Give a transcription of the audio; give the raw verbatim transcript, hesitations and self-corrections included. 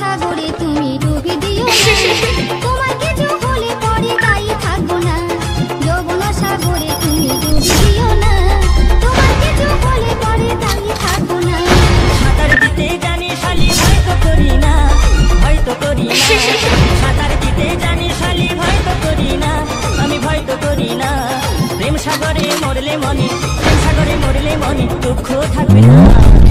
সাগরে তুমি ডুবে দিও তোমাকে জলে পড়ে তাই থাকবো না যৌবন সাগরে তুমি ডুবে দিও না তোমাকে জলে পড়ে তাই থাকবো না সাঁতার দিতে জানি শালি ভয় তো করি না ভয় তো করি না সাঁতার দিতে জানি শালি ভয় তো করি না আমি ভয় তো করি না প্রেম সাগরে মরলে মনে প্রেম সাগরে মরলে মনে দুঃখ থাকবে না।